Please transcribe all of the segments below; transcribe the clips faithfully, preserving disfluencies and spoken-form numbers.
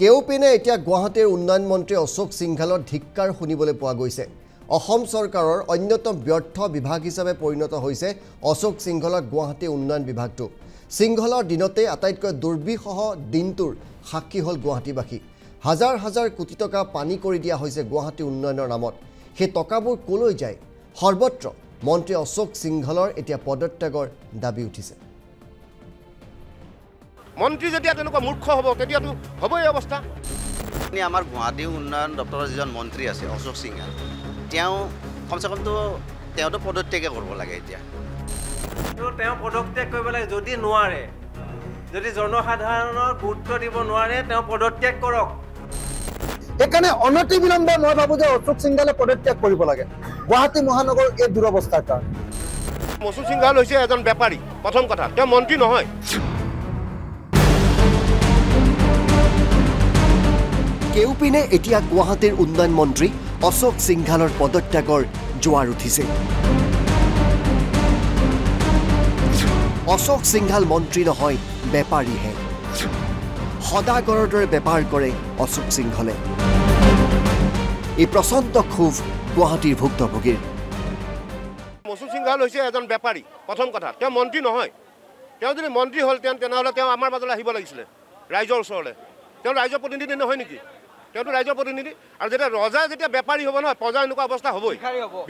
কেওপিনে এতিয়া গুৱাহাটীৰ উন্নয়ন মন্ত্ৰী অশোক সিংঘলৰ ধিক্কাৰ শুনিবলৈ পোৱা গৈছে অসম সৰকাৰৰ অন্যতম ব্যৰ্থ বিভাগ হিচাপে পৰিণত হৈছে অশোক সিংঘলৰ গুৱাহাটী উন্নয়ন বিভাগটো সিংঘলৰ দিনতে আটাইতকৈ দুৰ্বিষহ দিনটোৰ সাক্ষী হল গুৱাহাটীবাসী হাজাৰ হাজাৰ কোটি টকা পানী কৰি দিয়া হৈছে গুৱাহাটী উন্নয়নৰ নামত সেই টকাবোৰ কলৈ যায় সৰ্বত্ৰ মন্ত্ৰী অশোক সিংঘলৰ এতিয়া পদত্যাগৰ দাবী উঠিছে মন্ত্ৰী যেতিয়া তেনক মূৰ্খ হব তেতিয়াটো হবই অবস্থা নি আমাৰ গুৱাহাটী উন্নয়ন দপ্তৰৰ যিজন মন্ত্ৰী আছে অশোক সিংঘল তেও কমসে কম তো তেওটো পদত্যাগে কৰিব লাগে এতিয়া তো তেও পদত্যাগ কৰিব লাগে যদি নোৱাৰে যদি জনসাধাৰণৰ গুৰুত্ব দিব নোৱাৰে তেও পদত্যাগ কৰক এখানে অনতি বিলম্বে মই ভাবো যে অশোক সিংঘলে পদত্যাগ কৰিব লাগে গুৱাহাটী মহানগৰ এই দুৰৱস্থাৰ কাৰণে অশোক সিংঘল হৈছে এজন ব্যাপাৰী প্ৰথম কথা তেও মন্ত্ৰী নহয় কেউপিনে এতিয়া গুৱাহাটীৰ উন্নয়ন মন্ত্ৰী অশোক সিংঘলৰ পদত্যাগৰ জোৱাৰ উঠিছে অশোক সিংঘল মন্ত্ৰী নহয় বেপাৰীহে সদাগৰৰ দৰে বেপাৰ কৰে অশোক সিংঘলে এই প্ৰচণ্ড ক্ষোভ গুৱাহাটীৰ ভুক্তভোগীৰ অশোক সিংঘল হৈছে এজন বেপাৰী প্ৰথম কথা তেওঁ মন্ত্ৰী নহয় তেওঁ যদি মন্ত্ৰী হ'ল তেন তেনহলে তেওঁ আমাৰ মাজলৈ আহিব লাগিছিল ৰাইজৰ ওচৰলৈ তেওঁ ৰাইজৰ প্ৰতিনিধি নহয় নেকি তেতো ৰাইজৰ প্ৰতিনিধি আৰু যেটা ৰজা যেটা বেপাৰী হ'ব নহয় পজা এনেকুৱা অৱস্থা হ'বই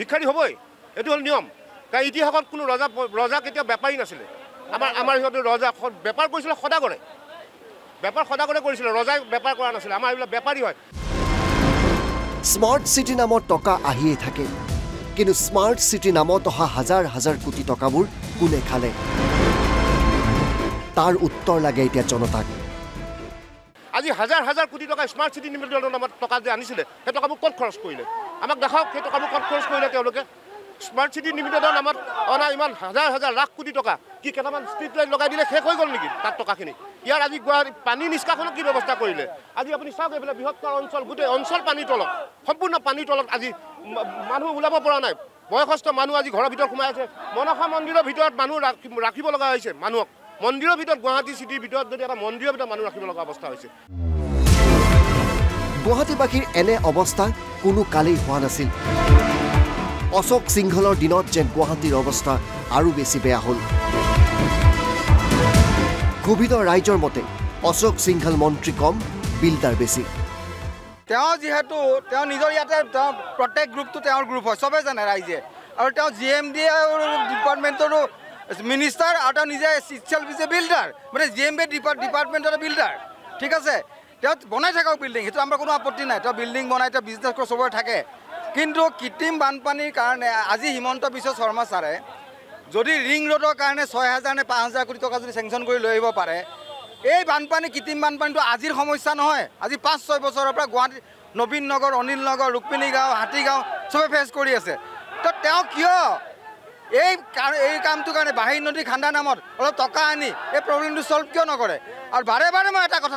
ভিক্ষাৰী হ'বই এটো হল নিয়ম কাৰণ ইতিহাসত কোনো ৰজা ৰজা কেতিয়া বেপাৰী নাছিল আমাৰ আমাৰ হিহঁতে ৰজা বেপাৰ কৰিছিল খদা কৰে বেপাৰ খদা কৰে কৰিছিল ৰজা বেপাৰ কৰা নাছিল আমাৰ এইবিলাক বেপাৰী হয় স্মাৰ্ট সিটি নামৰ টকা আহিয়ে থাকে কিন্তু স্মাৰ্ট সিটি নামত অহা হাজাৰ হাজাৰ কোটি টকাবোৰ কোনে খালে তাৰ উত্তৰ লাগে এতিয়া জনতাক আজি হাজাৰ হাজাৰ কোটি টাকা স্মাৰ্ট সিটি নিৰ্মাণৰ নামত টাকা যে আনিছিলে সেই টাকাবোৰ ক'ত খৰচ কৰিলে আমাক দেখাওক সেই টাকাবোৰ ক'ত খৰচ কৰিলে তেওঁলোকে স্মাৰ্ট সিটি নিৰ্মাণৰ নামত অনা ইমান হাজার হাজার লাখ কোটি টাকা কি কেটামান স্ট্রিট লাইট লগাই দিলে শেষ হৈ গ'ল নেকি তাৰ টাকাখিনি ইয়াৰ আজি গুৱাহাটী পানী নিষ্কাশনৰ কি ব্যৱস্থা কৰিলে আজি আপুনি চাওক এইফালে বৃহত্তৰ অঞ্চল গোটেই অঞ্চল পানীৰ তলত সম্পূৰ্ণ পানীৰ তলত আজি মানুহ ওলাব পৰা নাই বয়সস্থ মানুহ আজি ঘৰৰ ভিতৰত সোমাই আছে মনসা মন্দিৰৰ ভিতৰত মানুহ ৰাখিব লগা হৈছে মানুহক মন্দিৰৰ ভিতৰত গুৱাহাটী সিটিৰ ভিতৰত যদি এটা মন্দিৰৰ ভিতৰত মানুহ ৰাখিব লগা অৱস্থা হৈছে গুৱাহাটীবাসীৰ এনে অৱস্থা কোনো কালেই হোৱা নাছিল অশোক সিংঘলৰ দিনত যে গুৱাহাটীৰ অৱস্থা আৰু বেছি বেয়া হ'ল কোভিড ৰাইজৰ মতে অশোক সিংঘল মন্ত্ৰী কম বিলদাৰ বেছি তেওঁ যিহেতু তেওঁ নিজৰ ইয়াতে প্ৰত্যেক গ্ৰুপটো তেওঁৰ গ্ৰুপ হয় সবে জানে ৰাইজে আৰু তেওঁ জি এম ডি ডিপাৰ্টমেণ্টৰো মিনিস্টার আর নিজে ইটসেলফ ইজ এ বিল্ডার মানে জি এম বি ডিপার্টমেন্টের বিল্ডার ঠিক আছে বনাই থাকক বিল্ডিং সেটা আমার কোনো আপত্তি নাই বিল্ডিং বনাই বিজনেস করে সবরে থাকে কিন্তু কৃত্রিম বানপানির কারণে আজি হিমন্ত বিশ্ব শর্মা স্যারে যদি রিং রোডের কারণে ছয় হাজার নে পাঁচ হাজার কোটি টাকা যদি স্যাংশন করে লৈ আহিব পাৰে এই বানপানী কৃত্ৰিম বানপানীটো আজিৰ সমস্যা নহয় আজি পাঁচ ছয় বছৰেৰ পৰ গুৱাহাটী নবীন নগৰ অনিল নগৰ ৰুক্মিণী গাঁও হাতীগাঁও সবে ফেস কৰে আছে তো কিয় এই এই কামটোৰ কাৰণে বাহিৰ নদী খান্দা নামত অলপ টকা আনি এই প্ৰব্লেমটো সলভ কিয় নকৰে আৰু বাৰে বাৰে মই এটা কথা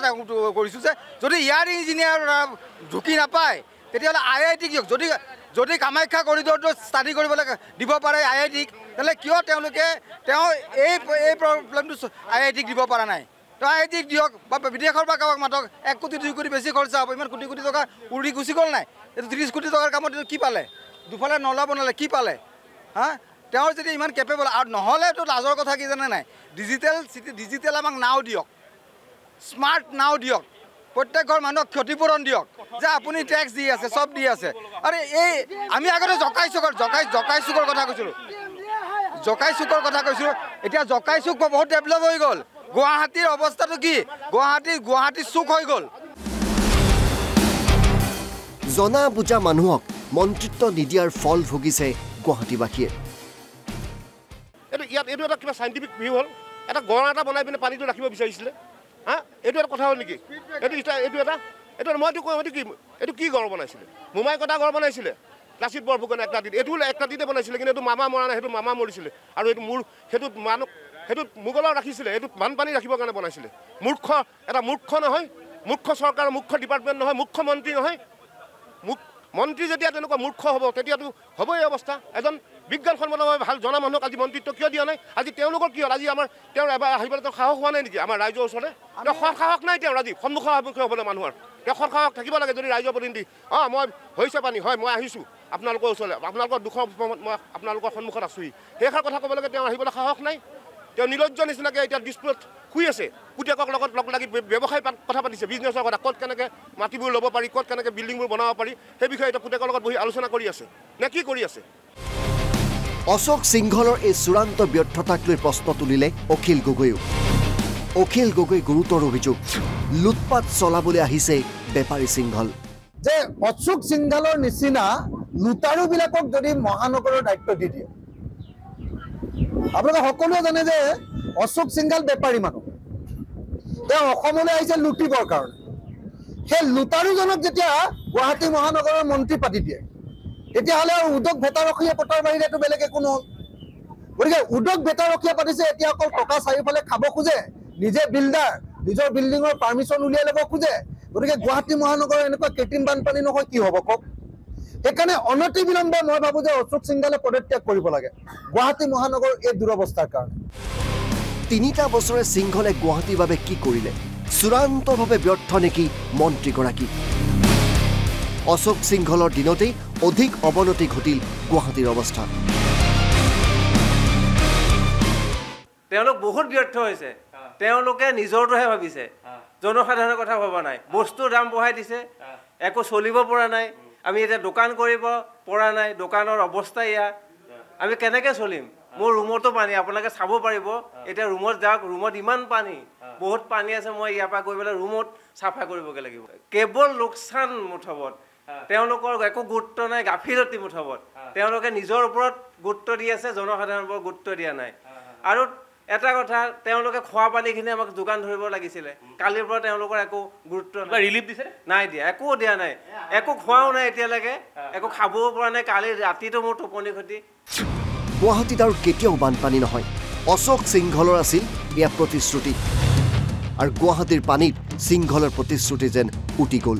কৰিছোঁ যে যদি ইয়াৰ ইঞ্জিনিয়াৰ ঢুকি নাপায় তেতিয়াহ'লে আই আই টি কিয় যদি যদি কামাখ্যা কৰিডৰটো ষ্টাডি কৰিবলৈ দিব পাৰে আই আই টিক তেতিয়াহ'লে কিয় তেওঁলোকে তেওঁ এই এই প্ৰব্লেমটো আই আই টিক দিব পৰা নাই তো আই আই টিক দিয়ক বা বিদেশৰ পৰা কাৰোবাক মাতক এক কোটি দুই কোটি বেছি খৰচা হ'ব ইমান কোটি কোটি টকা উৰি গুচি গ'ল নাই এইটো ত্ৰিছ কোটি টকাৰ কামত কি পালে দুফালে নলা বনালে কি পালে হা তেওঁ যদি ইমান কেপেবল আৰু নহ'লেতো লাজৰ কথা কি জানে নাই ডিজিটেল চিটি ডিজিটেল আমাক নাও দিয়ক স্মার্ট নাও দিয়ক প্রত্যেক ঘৰ মানুহক ক্ষতিপূৰণ দিয়ক যে আপুনি ট্যাক্স দি আছে সব দি আছে আৰু এই আমি আগতে জকাই চুকৰ জকাই জকাই চুকৰ কথা কৈছিলোঁ জকাই চুকৰ কথা কৈছিলোঁ এতিয়া জকাই চুক বহুত ডেভেলপ হৈ গ'ল গুৱাহাটীৰ অৱস্থাটো কি গুৱাহাটী গুৱাহাটী চুক হৈ গ'ল জনা বুজা মানুহক মন্ত্ৰিত্ব নিদিয়াৰ ফল ভুগিছে গুৱাহাটীবাসীয়ে ইয়াত এইটো এটা কিবা সাইন্টিফিক ভিউ হ'ল এটা গড় এটা বনাই পিনে পানীটো ৰাখিব বিচাৰিছিলে হা এইটো এটা কথা হ'ল নেকি এইটো এইটো এটা এইটো মইতো কওঁ এইটো কি এইটো কি গড় বনাইছিলে মোমাই কটা গড় বনাইছিলে লাচিত বৰফুকনে এক ৰাতিত এইটো এক ৰাতিতে বনাইছিলে কিন্তু এইটো মামা মৰা নাই সেইটো মামা মৰিছিলে আৰু এইটো মোৰ সেইটো মানুহ সেইটো মোগলৰ ৰাখিছিলে এইটো বানপানী ৰাখিবৰ কাৰণে বনাইছিলে মূৰ্খ এটা মূৰ্খ নহয় মূৰ্খ চৰকাৰৰ মুখ্য ডিপাৰ্টমেণ্ট নহয় মুখ্যমন্ত্ৰী নহয় মন্ত্ৰী যেতিয়া তেনেকুৱা মূৰ্খ হ'ব তেতিয়াতো হ'বই অৱস্থা এজন বিজ্ঞান সন্মতভাৱে ভাল জনা মানুহক আজি মন্ত্ৰিত্ব কিয় দিয়া নাই আজি তেওঁলোকৰ কি হ'ল আজি আমাৰ তেওঁৰ এবাৰ আহিবলৈ তো খাওক হোৱা নাই নেকি আমাৰ ৰাইজৰ ওচৰতে তেওঁ খাওক নাই তেওঁ ৰাজি সন্মুখা হ'বলৈ মানুহৰ তেওঁ খাওক থাকিব লাগে যদি ৰাইজৰ প্ৰতিনিধি অ মই হৈছে পানী হয় মই আহিছো আপোনালোকৰ ওচৰলৈ আপোনালোকৰ দুখৰ মই আপোনালোকৰ সন্মুখত আছোই সেইখাৰ কথা ক'ব লাগে তেওঁ আহিবলৈ খাওক নাই তেওঁ নিলজ্জ নিচিনাকৈ এটা ডিসপ্লেত খুই আছে পুতেকক লগত লগ লাগি ব্যৱসায় কথা পাতিছে বিজনেছৰ কথা ক'ত কেনেকৈ মাটিবোৰ ল'ব পাৰি ক'ত কেনেকৈ বিল্ডিংবোৰ বনাব পাৰি সেই বিষয়ে এটা পুতেকৰ লগত বহি আলোচনা কৰি আছে নে কি কৰি আছে অশোক সিংঘলৰ এই চূড়ান্ত ব্যৰ্থতাক লৈ প্ৰশ্ন তুলিলে অখিল গগৈও অখিল গগৈ গুৰু তোৰ অভিযোগ লুটপাট চলাবলৈ আহিছে বেপাৰী সিংঘল যে অশোক সিংঘলৰ নিচিনা লুটাৰু বিলাকক যদি মহানগৰৰ দায়িত্ব দি দিয়ে আপোনালোকে সকলোৱে জানে যে অশোক সিংঘল বেপাৰী মানুহ তেওঁ অসমলৈ আহিছে লুটিবৰ কাৰণে সেই লুটাৰুজনক যেতিয়া গুৱাহাটী মহানগৰৰ মন্ত্ৰী পাতি দিয়ে তেতিয়াহলে উদ্যোগ ভেটাৰখীয়া পটাৰ বাহিৰে তো বেলেগে কোনো গতিকে উদ্যোগ ভেটাৰখীয়া পাতিছে এতিয়া অকল টকা চাৰিফালে খাব খোজে নিজে বিল্ডাৰ নিজৰ বিল্ডিঙৰ পাৰমিশন উলিয়াই ল'ব খোজে গতিকে গুৱাহাটী মহানগৰৰ এনেকুৱা কেটিন বানপানী নহয় কি হ'ব কক এখানে অনতি বিলম্বে মই ভাবো যে অশোক সিংঘলে পদত্যাগ কৰিব লাগে গুৱাহাটী মহানগৰৰ এই দুৰৱস্থাৰ কাৰণে তিনিটা বছৰে সিংঘলে গুৱাহাটীৰ বাবে কি কৰিলে চূড়ান্তভাৱে ব্যৰ্থ নেকি মন্ত্ৰীগৰাকী অশোক সিংঘলৰ দিনতেই অধিক অবনতি ঘটিল গুৱাহাটীৰ অৱস্থা তেওঁলোক বহুত ব্যৰ্থ হৈছে তেওঁলোকে নিজৰটোহে ভাবিছে জনসাধাৰণৰ কথা ভবা নাই বস্তু দাম বঢ়াই দিছে একো চলিব পৰা নাই আমি এটা দোকান কৰিব পৰা নাই দোকানৰ অৱস্থা ইয়া আমি কেনেকৈ চলিম মোৰ ৰুমৰটো পানী আপোনালোকে চাব পাৰিব এটা ৰুমত যাওক ৰুমত ইমান পানী বহুত পানী আছে মই ইয়াপা গৈবেলা ৰুমত সাফা কৰিবগে লাগিব কেৱল লোকসান মুঠবত তেওঁলোকৰ একো গুৰুত্ব নাই গাফিলতি মুঠবত তেওঁলোকে নিজৰ ওপৰত গুৰুত্ব দি আছে জনসাধাৰণৰ গুৰুত্ব দিয়া নাই আৰু এটা কথা তেওঁলোকে খোৱা পানীখিনি আমাক দোকান ধৰিব লাগিছিলে কালিৰ পৰা তেওঁলোকৰ একো গুৰুত্ব নাই ৰিলিফ দিছে নাই দিয়া একো দিয়া নাই একো খোৱাও নাই এতিয়ালৈকে একো খাবও পৰা নাই কালি ৰাতিটো মোৰ টোপনি খতি গুৱাহাটীত আৰু কেতিয়াও বানপানী নহয় অশোক সিংঘলৰ আছিল এয়া প্ৰতিশ্ৰুতি আৰু গুৱাহাটীৰ পানীত সিংঘলৰ প্ৰতিশ্ৰুতি যেন উটি গ'ল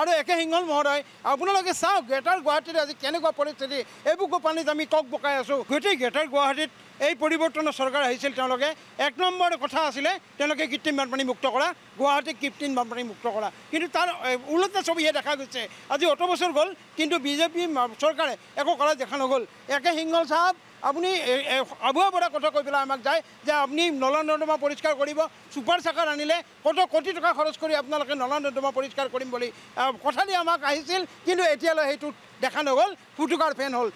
আৰু একে সিংঘল মহোদয় আপোনালোকে চাওক গ্ৰেটাৰ গুৱাহাটীত আজি কেনেকুৱা পৰিস্থিতি এইবোৰ পানীত আমি কক বকাই আছোঁ গোটেই গ্ৰেটাৰ গুৱাহাটীত এই পৰিৱৰ্তনৰ চৰকাৰ আহিছিল তেওঁলোকে এক নম্বৰ কথা আছিলে তেওঁলোকে কৃত্ৰিম বানপানী মুক্ত কৰা গুৱাহাটীক কৃত্ৰিম বানপানী মুক্ত কৰা কিন্তু তাৰ উলটা ছবিহে দেখা গৈছে আজি অত বছৰ গ'ল কিন্তু বিজেপি চৰকাৰে একো কৰা দেখা নগ'ল একে সিংঘল চাহাব আপুনি আবুৱা বৰা কথা কৈ পেলাই আমাক যায় যে আপুনি নলা নৰ্দমা পৰিষ্কাৰ কৰিব ছুপাৰ চাকাৰ আনিলে কত কোটি টকা খৰচ কৰি আপোনালোকে নলা নৰ্দমা পৰিষ্কাৰ কৰিম বুলি কথা দি আমাক আহিছিল কিন্তু এতিয়ালৈ সেইটো দেখা নগ'ল ফুটুকাৰ ফেন হ'ল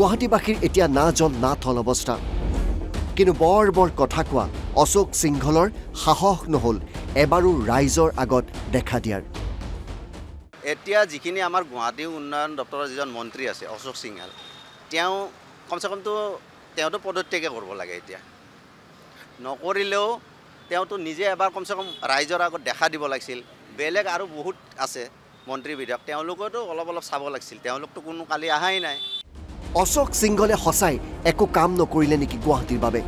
গুৱাহাটীবাসীৰ এতিয়া না জন না থল অৱস্থা কিন্তু বৰ বৰ কথা কোৱা অশোক সিংঘলৰ সাহস নহ'ল এবাৰো ৰাইজৰ আগত দেখা দিয়াৰ এতিয়া যিখিনি আমাৰ গুৱাহাটী উন্নয়ন দপ্তৰৰ যিজন মন্ত্ৰী আছে অশোক সিংঘল তেওঁ কমচে কমতো তেওঁতো পদত্যাগে কৰিব লাগে এতিয়া নকৰিলেও তেওঁতো নিজে এবাৰ কমচে কম ৰাইজৰ আগত দেখা দিব লাগিছিল বেলেগ আৰু বহুত আছে মন্ত্ৰী বিধায়ক তেওঁলোকেতো অলপ অলপ চাব লাগিছিল তেওঁলোকতো কোনো কালি অহাই নাই অশোক সিংঘলে হসাই একো কাম নকৰিলে নেকি গুৱাহাটীৰ বাবে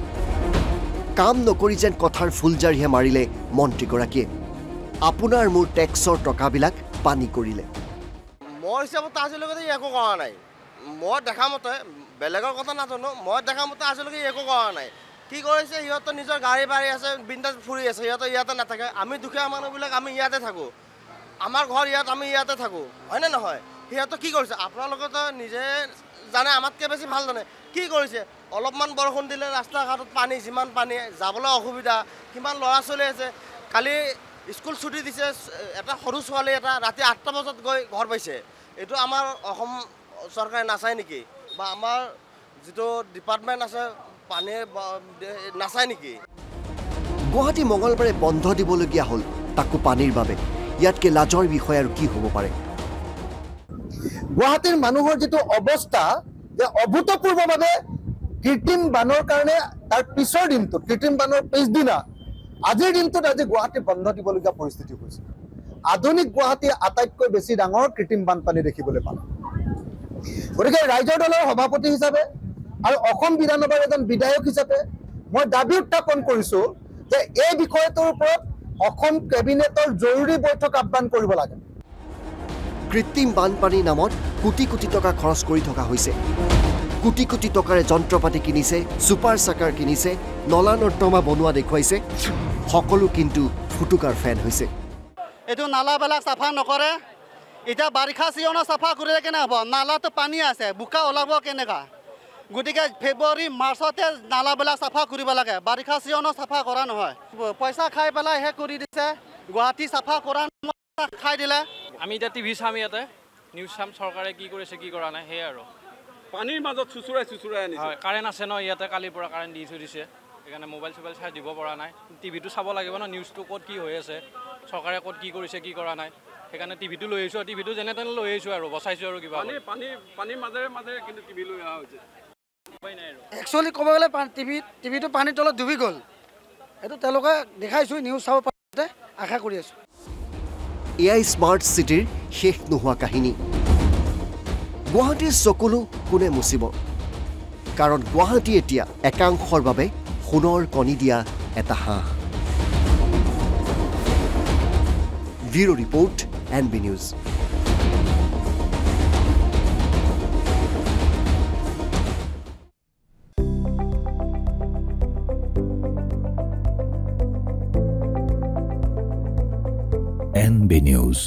কাম নকৰি যেন কথাৰ ফুলজাৰিহে মাৰিলে মন্ত্ৰীগৰাকীয়ে আপোনাৰ মোৰ টেক্সৰ টকাবিলাক পানী কৰিলে মই হিচাপত আজিলৈকে একো কৰা নাই মই দেখা মতে বেলেগৰ কথা নাজানো মই দেখা মতে আজিলৈকে একো কৰা নাই কি কৰিছে ইহঁতৰ নিজৰ গাড়ী বাৰী আছে বিন্দাছ ফুৰি আছে ইহঁতৰ ইয়াতে নাথাকে আমি দুখীয়া মানুহবিলাক আমি ইয়াতে থাকোঁ আমাৰ ঘৰ ইয়াত আমি ইয়াতে থাকোঁ হয়নে নহয় সিহঁতৰ কি কৰিছে আপোনালোকে তো নিজে জানে আমাতকৈ বেছি ভাল জানে কি কৰিছে অলপমান বৰষুণ দিলে ৰাস্তা ঘাটত পানী যিমান পানী যাবলৈ অসুবিধা কিমান ল'ৰা ছোৱালী আছে কালি স্কুল ছুটি দিছে এটা সৰু ছোৱালী এটা ৰাতি আঠটা বজাত গৈ ঘৰ পাইছে এইটো আমাৰ অসম চৰকাৰে নাচায় নেকি বা আমাৰ যিটো ডিপাৰ্টমেণ্ট আছে পানীৰ নাচায় নেকি গুৱাহাটী মঙলবাৰে বন্ধ দিবলগীয়া হ'ল তাকো পানীৰ বাবে ইয়াতকৈ লাজৰ বিষয় আৰু কি হ'ব পাৰে গুৱাহাটীৰ মানুহৰ যিটো অৱস্থা যে অভূতপূৰ্বভাৱে কৃত্ৰিম বানৰ কাৰণে তাৰ পিছৰ দিনটো কৃত্ৰিম বানৰ পিছদিনা আজিৰ দিনটোত আজি গুৱাহাটী বন্ধ দিবলগীয়া পৰিস্থিতি হৈছে আধুনিক গুৱাহাটী আটাইতকৈ বেছি ডাঙৰ কৃত্ৰিম বানপানী দেখিবলৈ পালে গতিকে ৰাইজৰ দলৰ সভাপতি হিচাপে আৰু অসম বিধানসভাৰ এজন বিধায়ক হিচাপে মই দাবী উত্থাপন কৰিছোঁ যে এই বিষয়টোৰ ওপৰত অসম কেবিনেটৰ জৰুৰী বৈঠক আহ্বান কৰিব লাগে কৃত্ৰিম বানপানীৰ নামত কোটি কোটি টাকা খৰচ কৰি থকা হৈছে কোটি কোটি টাকাৰে যন্ত্ৰপাতি কিনিছে সুপাৰ সাকাৰ কিনিছে নলা নৰ্দমা বনুয়া দেখুৱাইছে সকলো কিন্তু ফুটুকাৰ ফ্যান হৈছে এটো নালাবেলা সাফা নকৰে এটা বাৰিষা সিজন সাফা কৰিলে কেনে হ'ব নালা তো পানী আছে বুকা ওলাব কেনেকা গুটিকে ফেব্ৰুৱাৰী মাৰ্চতে নালাবেলা সাফা কৰিব লাগে বাৰিষা সিজন সাফা কৰা নহয় পইচা খাই পেলা হে কৰি দিছে গুৱাহাটী সাফা কৰা খাই দিলে আমি এটা টিভি সামিয়াতে নিউজ সাম সরকারে কি করেছে কি করা না হে আর পানির মাজত সুসুরাই সুসুরাই আনিছে কারেন্ট আছে না ইয়াতে কালি পড়া কারেন্ট দিছো দিছে এখানে মোবাইল মোবাইল ছাই দিব পড়া নাই টিভি তো চাব লাগিব না নিউজ তো কোট কি হৈ আছে সরকারে কোট কি করেছে কি করা নাই এখানে টিভি তো লৈ আইছো টিভি তো জেনে তেনে লৈ আইছো আর বসাইছো আর কিবা পানি পানি পানির মাঝে মাঝে কিন্তু টিভি লৈ আ হইছে উপায় নাই একচুয়ালি কব গলে টিভি টিভি তো পানিৰ তলত ডুবি গল এটো তেলকে দেখাইছো নিউজ চাব পাতে আশা কৰি আছো এআই স্মাৰ্ট সিটিৰ শেষ নোহোৱা কাহিনী গুৱাহাটীৰ সকলো কোনে মুচিব কাৰণ গুৱাহাটী এতিয়া একাংশৰ বাবে সোণৰ কণী দিয়া এটা হাঁহ bureau report NB news NB news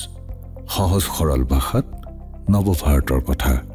সহজ সৰল ভাষাত নৱভাৰতৰ কথা।